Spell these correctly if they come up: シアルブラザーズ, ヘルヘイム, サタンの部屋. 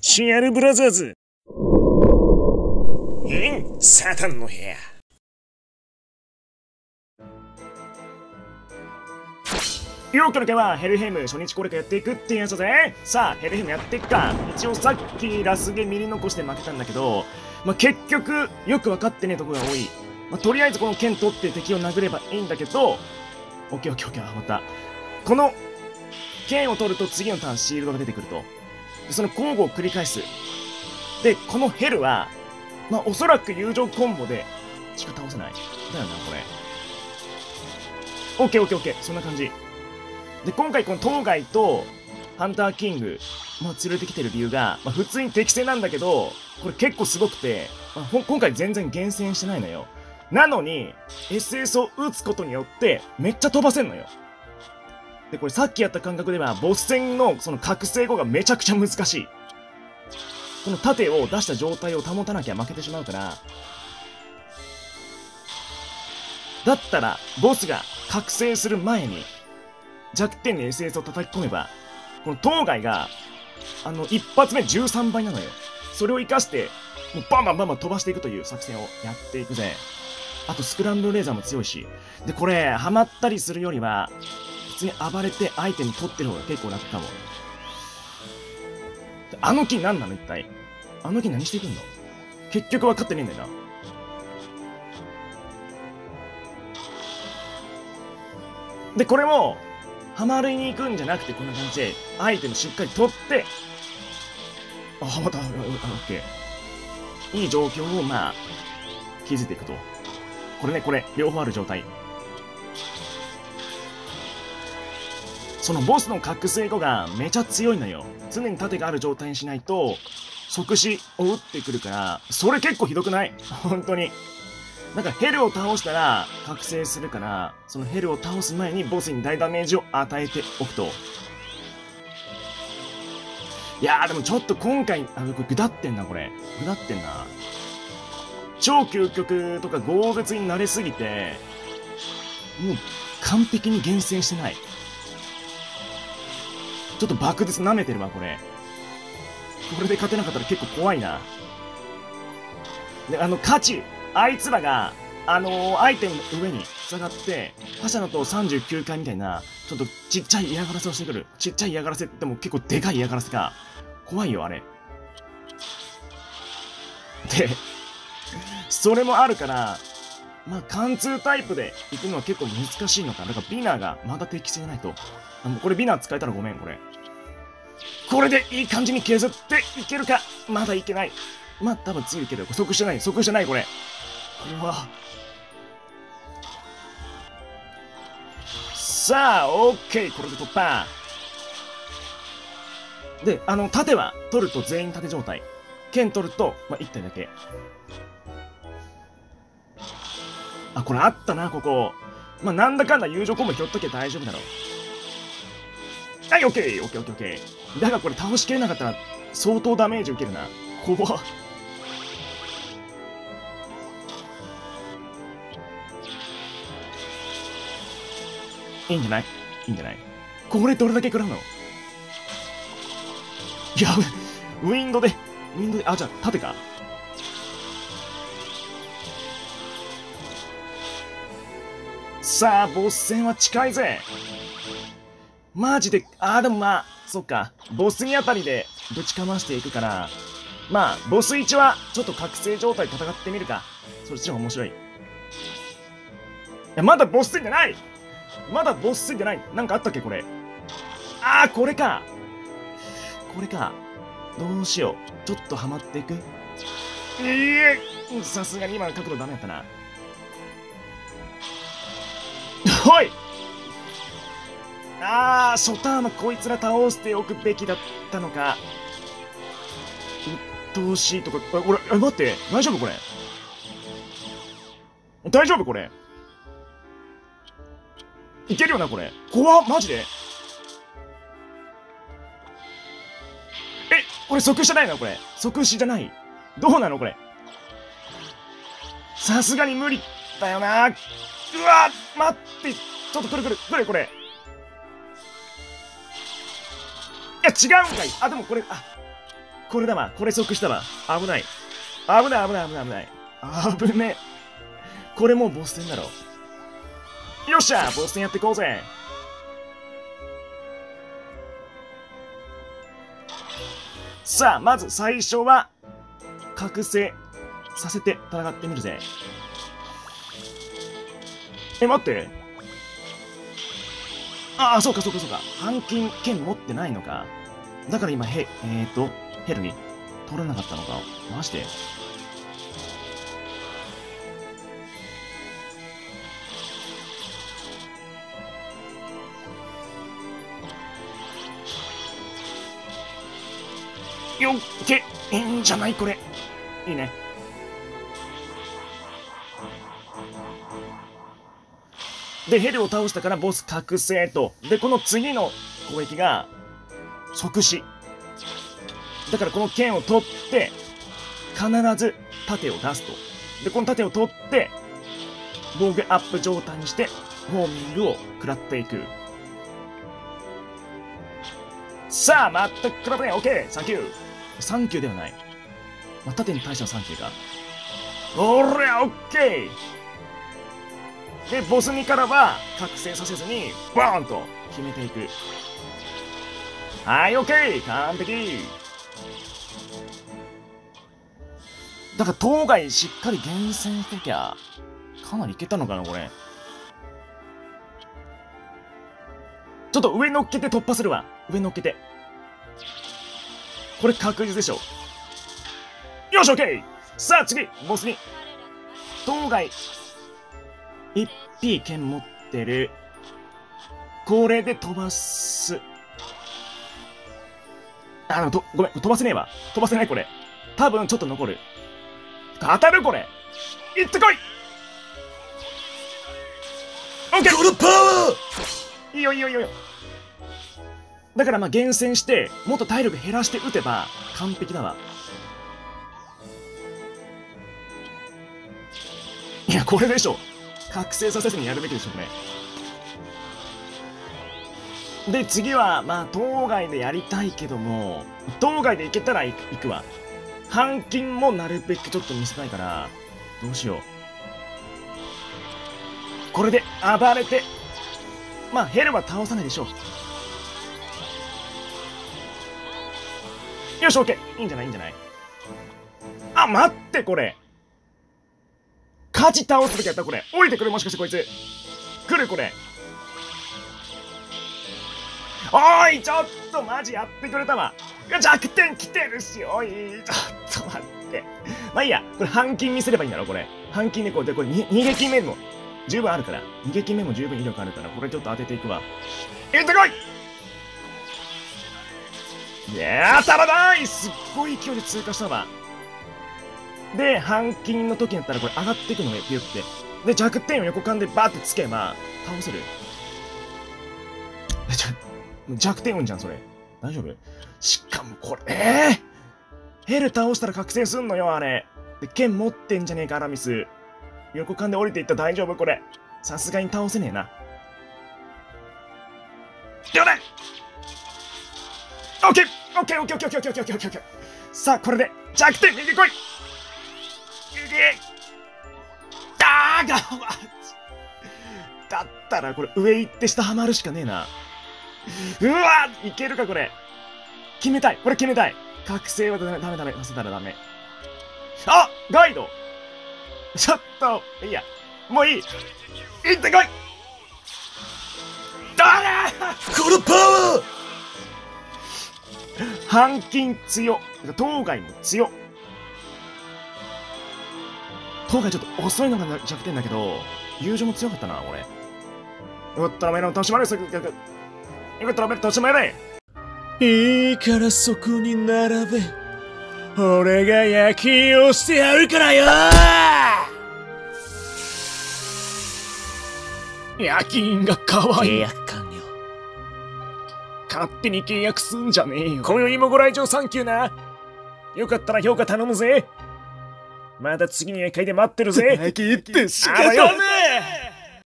シアルブラザーズ。サタンの部屋。よっこの手はヘルヘム初日これかやっていくっていうやつで、さあヘルヘムやっていくか。一応さっきラスゲミリ残して負けたんだけど、まあ、結局よく分かってねえところが多い。まあ、とりあえずこの剣取って敵を殴ればいいんだけど、オッケーオッケーオッケー、またこの剣を取ると次のターンシールドが出てくると。その交互を繰り返す。で、このヘルは、まあ、おそらく友情コンボでしか倒せない。だよな、これ。オッケーオッケーオッケー。そんな感じ。で、今回この当該とハンターキング、まあ、連れてきてる理由が、まあ、普通に適正なんだけど、これ結構すごくて、まあ、今回全然厳選してないのよ。なのに、SS を撃つことによって、めっちゃ飛ばせんのよ。で、これさっきやった感覚では、ボス戦のその覚醒後がめちゃくちゃ難しい。この盾を出した状態を保たなきゃ負けてしまうから。だったら、ボスが覚醒する前に、弱点に SS を叩き込めば、この当該が、一発目13倍なのよ。それを活かして、もうバンバンバンバン飛ばしていくという作戦をやっていくぜ。あと、スクランブルレーザーも強いし。で、これ、ハマったりするよりは、普通に暴れて相手に取ってる方が結構楽かも。あの木何なの一体。あの木何してくんの、結局分かってねえんだよな。で、これもハマりに行くんじゃなくて、こんな感じで相手にしっかり取って、あ、ハマった、オッケー。いい状況をまあ築いていくと。これね、これ両方ある状態。そのボスの覚醒後がめちゃ強いのよ。常に盾がある状態にしないと即死を打ってくるから、それ結構ひどくない？本当に。なんかヘルを倒したら覚醒するから、そのヘルを倒す前にボスに大ダメージを与えておくと。いやーでもちょっと今回、これ下ってんな、これ。下ってんな。超究極とか豪絶に慣れすぎて、もう完璧に厳選してない。ちょっと爆絶舐めてるわ、これ。これで勝てなかったら結構怖いな。で、勝ちあいつらが、アイテムの上に塞がって、覇者のと39回みたいな、ちょっとちっちゃい嫌がらせをしてくる。ちっちゃい嫌がらせっても結構でかい嫌がらせか。怖いよ、あれ。で、それもあるから、まあ、貫通タイプで行くのは結構難しいのか。だからビナーがまだ適正じゃないと。これビナー使えたらごめん、これ。これでいい感じに削っていけるか。まだいけない。まあ、多分次いける。即してない、即してない、これ。うわ。さあ、オッケー、これで突破。で、盾は取ると全員盾状態。剣取ると、まあ、1体だけ。あ、これあったな、ここ。まあ、なんだかんだ友情コンボ拾っとけば大丈夫だろう。はい、オッケー、オッケー、オッケー、オッケー。だがこれ倒しきれなかったら相当ダメージ受けるな。怖っ。いいんじゃない？いいんじゃない？これどれだけ食らうの？いや、ウィンドで、あ、じゃあ、盾か。さあ、ボス戦は近いぜ。マジで、でもまあ、そっか。ボスにあたりでぶちかましていくから。まあ、ボス1は、ちょっと覚醒状態で戦ってみるか。そっちの方が面白い。いや、まだボスついてない！まだボスついてない。なんかあったっけ、これ。これか。これか。どうしよう。ちょっとハマっていく？さすがに今の角度ダメだったな。おい、初ターンはこいつら倒しておくべきだったのか。鬱陶しいとか、俺、待って、大丈夫これ。大丈夫これ。いけるよな、これ。怖っ、マジで。これ即死じゃないな、これ。即死じゃない。どうなのこれ。さすがに無理だよな。うわ、待って、ちょっとくるくる、どれこれ。いや、違うんかい。でもこれ、これだわ。これ即したわ。危ない。危ない、危ない、危ない、危ない。危ね。これもうボス戦だろ。よっしゃボス戦やっていこうぜ。さあ、まず最初は、覚醒させて戦ってみるぜ。え、待って。ああ、そうか、そうか、そうか。半金剣持ってないのか。だから今、ヘルに取れなかったのか。マジで。よっけ、いいんじゃないこれ。いいね。で、ヘルを倒したからボス覚醒と。で、この次の攻撃が、即死。だからこの剣を取って、必ず盾を出すと。で、この盾を取って、防御アップ状態にして、ホーミングを食らっていく。さあ、全く食らってない。オッケー、サンキュー。3級ではない。まあ、盾に対しての3級か。おりゃ、オッケー。で、ボス2からは、覚醒させずに、バーンと決めていく。はい、オッケー。完璧。だから、当該しっかり厳選してきゃ、かなりいけたのかな、これ。ちょっと上乗っけて突破するわ。上乗っけて。これ確実でしょ。よし、オッケー。さあ、次、ボスに。当該、一匹剣持ってる。これで飛ばす。あの、ごめん、飛ばせねえわ。飛ばせない、これ。多分、ちょっと残る。当たる、これ。行ってこい。オッケー。このパワー！いいよ、いいよ、いいよ。だからまあ厳選して、もっと体力減らして打てば完璧だわ。いや、これでしょ。覚醒させずにやるべきでしょ、これ。で、次は、まあ、当該でやりたいけども、当該でいけたらいくわ。半金もなるべくちょっと見せたいから、どうしよう。これで暴れて、まあ、ヘルは倒さないでしょう。よし、オッケー。いいんじゃない、いいんじゃない。あ、待って、これ。火事倒すべきやった、これ。降りてくる、もしかしてこいつ。来る、これ。おーい、ちょっと、マジやってくれたわ。弱点来てるし、おい、ちょっと待って。まあいいや、これ、半金見せればいいんだろ、これ。半金でこう、で、これ、2撃目も十分あるから。2撃目も十分威力あるから、これちょっと当てていくわ。行ってこい！いやー、足らない！すっごい勢いで通過したわ。で、半金の時になったらこれ上がっていくのね、ピュって。で、弱点を横間でバーってつけば、倒せる。弱点運じゃん、それ。大丈夫？しかもこれ、ヘル倒したら覚醒すんのよ、あれ。で、剣持ってんじゃねえか、アラミス。横間で降りていったら大丈夫これ。さすがに倒せねえな。了解！オッケー！オッケーオッケーオッケーオッケーオッケーオッケーオッケー。さあ、これで弱点、右来い。あーがだったら、これ上行って下はまるしかねえな。うわー、いけるか、これ。決めたい、これ決めたい。覚醒はダメ、ダメ、ダメ、させたらダメ。あ、ガイド。ちょっと、いいや。もういい。行ってこい。だー！このパワー！半金強。当該も強。当該ちょっと遅いのが弱点だけど、友情も強かったな、俺。よかったらお前の年まで、よかったらお前の年まで。いいからそこに並べ。俺が夜勤をしてやるからよー！夜勤が可愛い。勝手に契約すんじゃねえよ。今宵もご来場サンキューな。よかったら評価頼むぜ。また次の夜会で待ってるぜ。泣きって仕方ねえ。